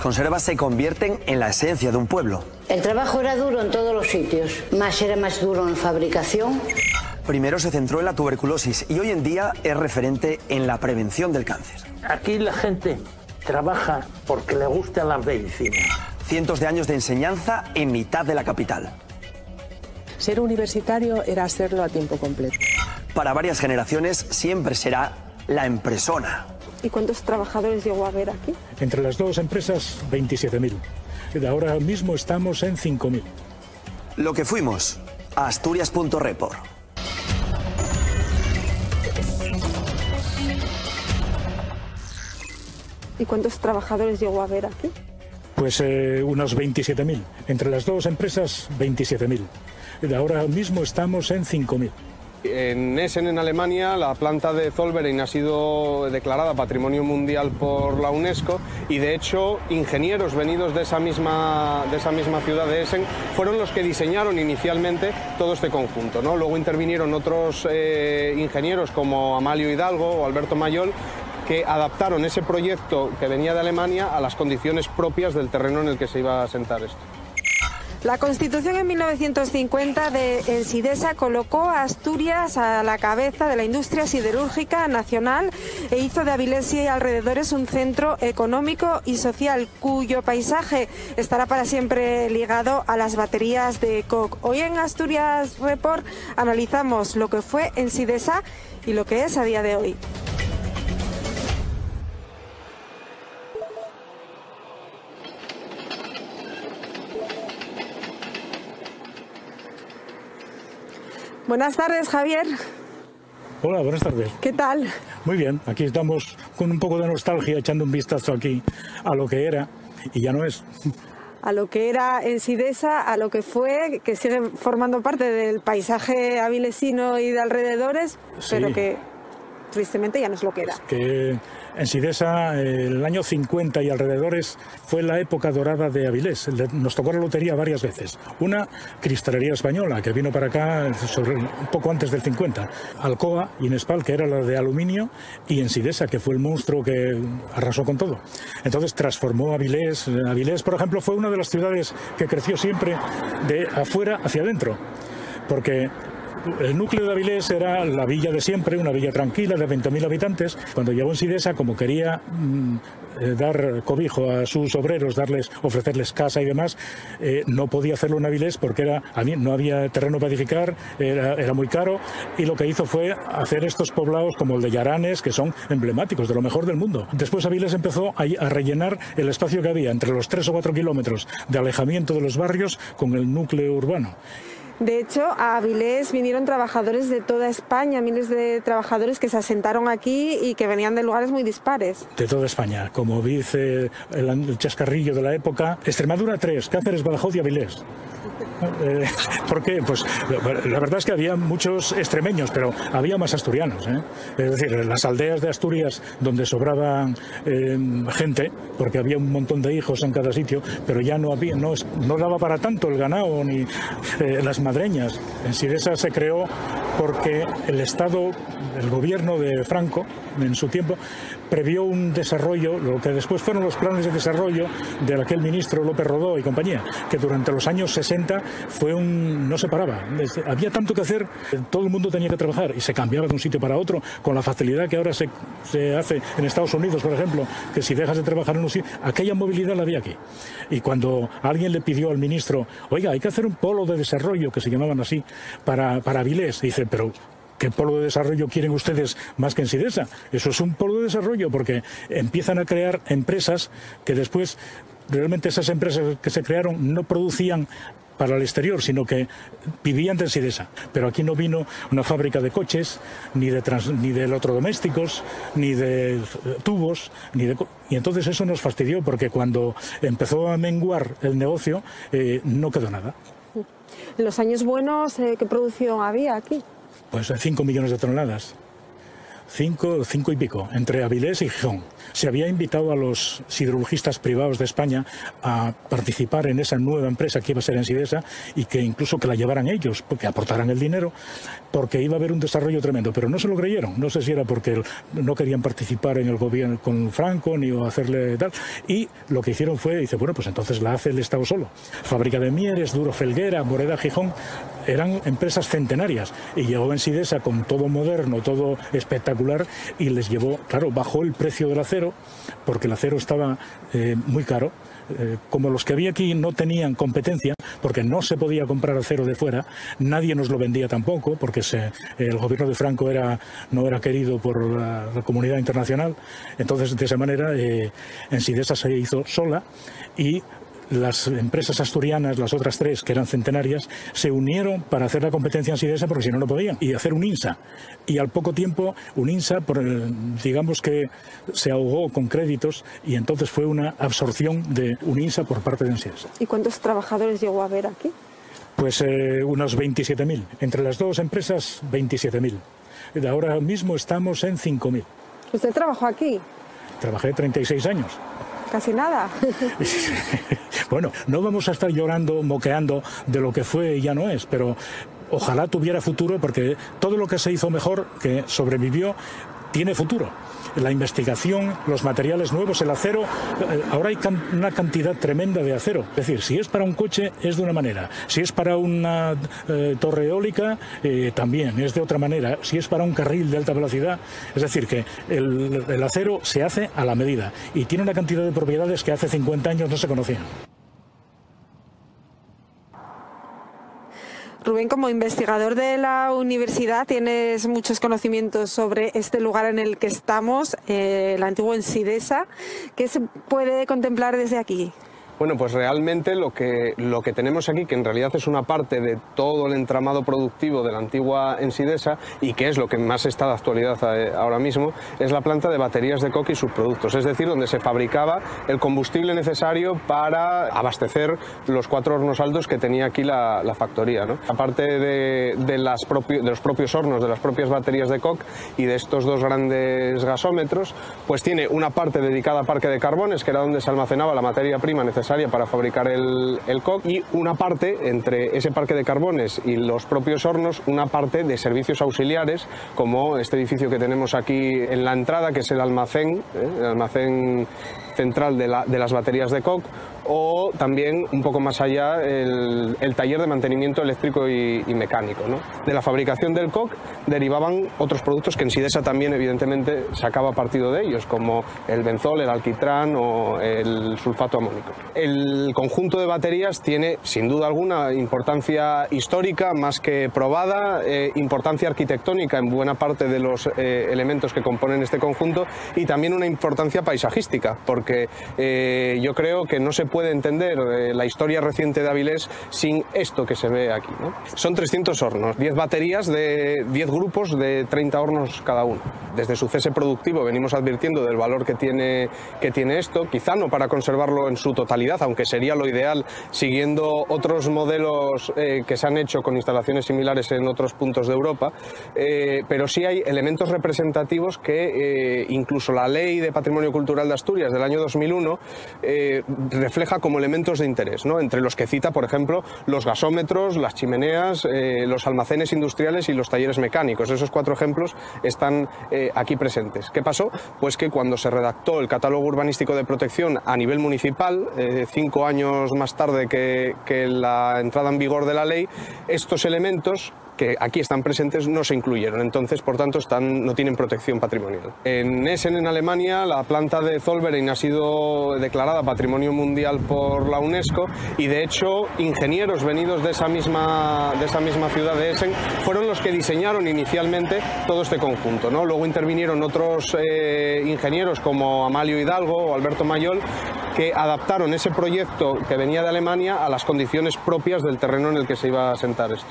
Las conservas se convierten en la esencia de un pueblo. El trabajo era duro en todos los sitios, era más duro en fabricación. Primero se centró en la tuberculosis y hoy en día es referente en la prevención del cáncer. Aquí la gente trabaja porque le gusta la medicina. Cientos de años de enseñanza en mitad de la capital. Ser universitario era hacerlo a tiempo completo. Para varias generaciones siempre será la empresona. ¿Y cuántos trabajadores llegó a haber aquí? Entre las dos empresas, 27.000. Ahora mismo estamos en 5.000. Lo que fuimos, a Asturias.report. ¿Y cuántos trabajadores llegó a haber aquí? Pues unos 27.000. Entre las dos empresas, 27.000. Ahora mismo estamos en 5.000. En Essen, en Alemania, la planta de Zollverein ha sido declarada Patrimonio Mundial por la UNESCO y, de hecho, ingenieros venidos de esa misma ciudad de Essen fueron los que diseñaron inicialmente todo este conjunto, ¿no? Luego intervinieron otros ingenieros como Amalio Hidalgo o Alberto Mayol, que adaptaron ese proyecto que venía de Alemania a las condiciones propias del terreno en el que se iba a sentar esto. La Constitución en 1950 de Ensidesa colocó a Asturias a la cabeza de la industria siderúrgica nacional e hizo de Avilés y alrededores un centro económico y social cuyo paisaje estará para siempre ligado a las baterías de coc. Hoy en Asturias Report analizamos lo que fue Ensidesa y lo que es a día de hoy. Buenas tardes, Javier. Hola, buenas tardes. ¿Qué tal? Muy bien, aquí estamos con un poco de nostalgia, echando un vistazo aquí a lo que era y ya no es. A lo que era Ensidesa, a lo que fue, que sigue formando parte del paisaje avilesino y de alrededores, sí, pero que tristemente ya no es lo que era. Es que Ensidesa, el año 50 y alrededores, fue la época dorada de Avilés. Nos tocó la lotería varias veces. Una, Cristalería Española, que vino para acá un poco antes del 50. Alcoa, Inespal, que era la de aluminio, y Ensidesa, que fue el monstruo que arrasó con todo. Entonces transformó Avilés. Avilés, por ejemplo, fue una de las ciudades que creció siempre de afuera hacia adentro, porque el núcleo de Avilés era la villa de siempre, una villa tranquila de 20.000 habitantes. Cuando llegó Ensidesa, como quería dar cobijo a sus obreros, ofrecerles casa y demás, no podía hacerlo en Avilés porque no había terreno para edificar, era muy caro, y lo que hizo fue hacer estos poblados como el de Llaranes, que son emblemáticos, de lo mejor del mundo. Después Avilés empezó a rellenar el espacio que había entre los 3 o 4 kilómetros de alejamiento de los barrios con el núcleo urbano. De hecho, a Avilés vinieron trabajadores de toda España, miles de trabajadores que se asentaron aquí y que venían de lugares muy dispares. De toda España, como dice el chascarrillo de la época, Extremadura 3, Cáceres, Badajoz y Avilés. ¿Por qué? Pues la verdad es que había muchos extremeños, pero había más asturianos, ¿eh? Es decir, las aldeas de Asturias donde sobraban gente, porque había un montón de hijos en cada sitio, pero ya no daba para tanto el ganado ni las madreñas. Ensidesa se creó porque el Estado, el gobierno de Franco, en su tiempo, previó un desarrollo, lo que después fueron los planes de desarrollo de aquel ministro López Rodó y compañía, que durante los años 60 no se paraba. Había tanto que hacer, todo el mundo tenía que trabajar y se cambiaba de un sitio para otro con la facilidad que ahora se hace en Estados Unidos, por ejemplo, que si dejas de trabajar en un sitio, aquella movilidad la había aquí. Y cuando alguien le pidió al ministro, oiga, hay que hacer un polo de desarrollo, que se llamaban así, para Avilés, dice, pero ¿qué polo de desarrollo quieren ustedes más que Ensidesa? Eso es un polo de desarrollo porque empiezan a crear empresas que después, realmente esas empresas que se crearon no producían para el exterior, sino que vivían de Ensidesa. Pero aquí no vino una fábrica de coches, ni de electrodomésticos, ni de tubos, y entonces eso nos fastidió porque cuando empezó a menguar el negocio no quedó nada. En los años buenos, ¿qué producción había aquí? Pues 5 millones de toneladas, 5 y pico, entre Avilés y Gijón. Se había invitado a los siderurgistas privados de España a participar en esa nueva empresa que iba a ser Ensidesa y que incluso que la llevaran ellos, porque aportaran el dinero, porque iba a haber un desarrollo tremendo, pero no se lo creyeron. No sé si era porque no querían participar en el gobierno con Franco ni hacerle tal, y lo que hicieron fue, dice, bueno, pues entonces la hace el Estado solo. Fábrica de Mieres, Duro Felguera, Moreda, Gijón, eran empresas centenarias, y llegó Ensidesa con todo moderno, todo espectacular, y les llevó, claro, bajó el precio del acero, porque el acero estaba muy caro. Como los que había aquí no tenían competencia, porque no se podía comprar acero de fuera, nadie nos lo vendía tampoco, porque el gobierno de Franco no era querido por la comunidad internacional. Entonces, de esa manera, Ensidesa se hizo sola, y las empresas asturianas, las otras tres que eran centenarias, se unieron para hacer la competencia Ensidesa, porque si no, no podían, y hacer Uninsa. Y al poco tiempo Uninsa, digamos que se ahogó con créditos, y entonces fue una absorción de Uninsa por parte de Ensidesa. ¿Y cuántos trabajadores llegó a haber aquí? Pues unos 27.000. Entre las dos empresas, 27.000. Ahora mismo estamos en 5.000. ¿Usted trabajó aquí? Trabajé 36 años. Casi nada. Bueno, no vamos a estar llorando, moqueando de lo que fue y ya no es, pero ojalá tuviera futuro, porque todo lo que se hizo mejor, que sobrevivió, tiene futuro. La investigación, los materiales nuevos, el acero. Ahora hay una cantidad tremenda de acero. Es decir, si es para un coche es de una manera, si es para una torre eólica también es de otra manera, si es para un carril de alta velocidad. Es decir, que el acero se hace a la medida y tiene una cantidad de propiedades que hace 50 años no se conocían. Rubén, como investigador de la universidad, tienes muchos conocimientos sobre este lugar en el que estamos, la antigua Ensidesa. ¿Qué se puede contemplar desde aquí? Bueno, pues realmente lo que tenemos aquí, que en realidad es una parte de todo el entramado productivo de la antigua Ensidesa, y que es lo que más está de actualidad ahora mismo, es la planta de baterías de coque y sus productos, es decir, donde se fabricaba el combustible necesario para abastecer los 4 hornos altos que tenía aquí la factoría, ¿no? Aparte de los propios hornos, de las propias baterías de coque y de estos 2 grandes gasómetros, pues tiene una parte dedicada a parque de carbones, que era donde se almacenaba la materia prima necesaria para fabricar el coque, y una parte entre ese parque de carbones y los propios hornos, una parte de servicios auxiliares, como este edificio que tenemos aquí en la entrada, que es el almacén central de las baterías de coque, o también un poco más allá el taller de mantenimiento eléctrico y mecánico, ¿no? De la fabricación del coque derivaban otros productos que Ensidesa también evidentemente sacaba partido de ellos, como el benzol, el alquitrán o el sulfato amónico. El conjunto de baterías tiene sin duda alguna importancia histórica más que probada, importancia arquitectónica en buena parte de los elementos que componen este conjunto, y también una importancia paisajística, porque yo creo que no se puede entender la historia reciente de Avilés sin esto que se ve aquí, ¿no? Son 300 hornos, 10 baterías de 10 grupos de 30 hornos cada uno. Desde su cese productivo venimos advirtiendo del valor que tiene esto, quizá no para conservarlo en su totalidad, aunque sería lo ideal, siguiendo otros modelos que se han hecho con instalaciones similares en otros puntos de Europa, pero sí hay elementos representativos que incluso la Ley de Patrimonio Cultural de Asturias del año 2001 refleja como elementos de interés, ¿no? Entre los que cita, por ejemplo, los gasómetros, las chimeneas, los almacenes industriales y los talleres mecánicos. Esos 4 ejemplos están aquí presentes. ¿Qué pasó? Pues que cuando se redactó el catálogo urbanístico de protección a nivel municipal, 5 años más tarde que la entrada en vigor de la ley, estos elementos que aquí están presentes no se incluyeron, entonces por tanto no tienen protección patrimonial. En Essen, en Alemania, la planta de Zollverein ha sido declarada Patrimonio Mundial por la UNESCO, y de hecho ingenieros venidos de esa misma ciudad de Essen fueron los que diseñaron inicialmente todo este conjunto, ¿no? Luego intervinieron otros ingenieros como Amalio Hidalgo o Alberto Mayol, que adaptaron ese proyecto que venía de Alemania a las condiciones propias del terreno en el que se iba a asentar esto.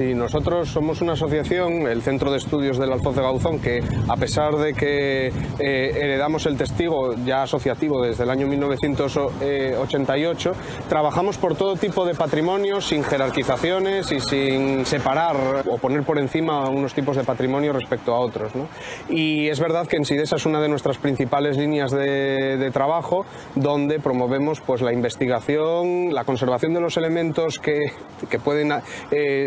Sí, nosotros somos una asociación, el Centro de Estudios del Alfoz de Gauzón, que a pesar de que heredamos el testigo ya asociativo desde el año 1988, trabajamos por todo tipo de patrimonios sin jerarquizaciones y sin separar o poner por encima unos tipos de patrimonio respecto a otros, ¿no? Y es verdad que Ensidesa es una de nuestras principales líneas de trabajo, donde promovemos pues la investigación, la conservación de los elementos que pueden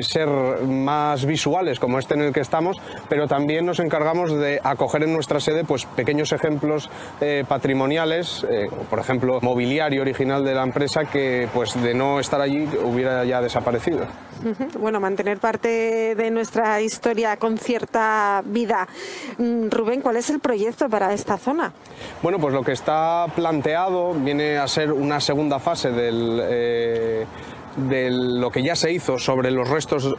ser más visuales, como este en el que estamos, pero también nos encargamos de acoger en nuestra sede pues pequeños ejemplos patrimoniales, por ejemplo mobiliario original de la empresa que pues de no estar allí hubiera ya desaparecido. Bueno, mantener parte de nuestra historia con cierta vida. Rubén, ¿cuál es el proyecto para esta zona? Bueno, pues lo que está planteado viene a ser una segunda fase de lo que ya se hizo sobre los restos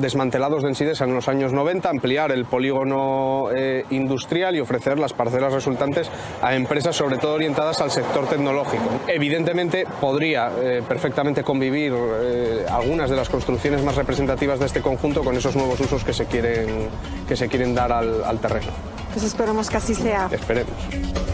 desmantelados de Ensidesa en los años 90, ampliar el polígono industrial y ofrecer las parcelas resultantes a empresas sobre todo orientadas al sector tecnológico. Evidentemente podría perfectamente convivir algunas de las construcciones más representativas de este conjunto con esos nuevos usos que se quieren dar al terreno. Pues esperemos que así sea. Esperemos.